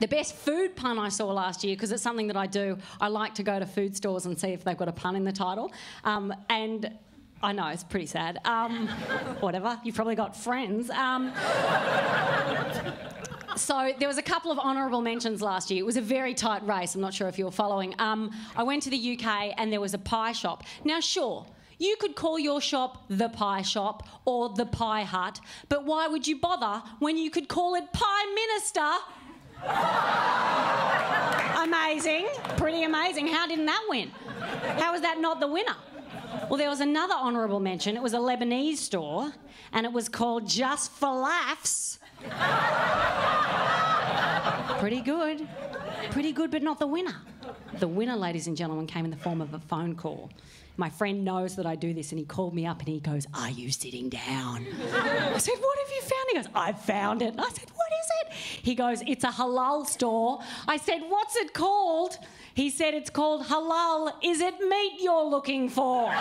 The best food pun I saw last year, because it's something that I do, I like to go to food stores and see if they've got a pun in the title. And I know, it's pretty sad. Whatever, you've probably got friends. So there was a couple of honourable mentions last year. It was a very tight race, I'm not sure if you were following. I went to the UK and there was a pie shop. Now sure, you could call your shop the Pie Shop or the Pie Hut, but why would you bother when you could call it Prime Minister? Amazing, pretty amazing. How didn't that win? How was that not the winner? Well, there was another honourable mention. It was a Lebanese store and it was called Just for Laughs. Pretty good, but not the winner. The winner, ladies and gentlemen, came in the form of a phone call. My friend knows that I do this and he called me up and he goes, "Are you sitting down?" I said, "What have you found?" He goes, "I found it." And I said, "What is it?" He goes, "It's a halal store." I said, "What's it called?" He said, "It's called Halal Is It Meat You're Looking For?"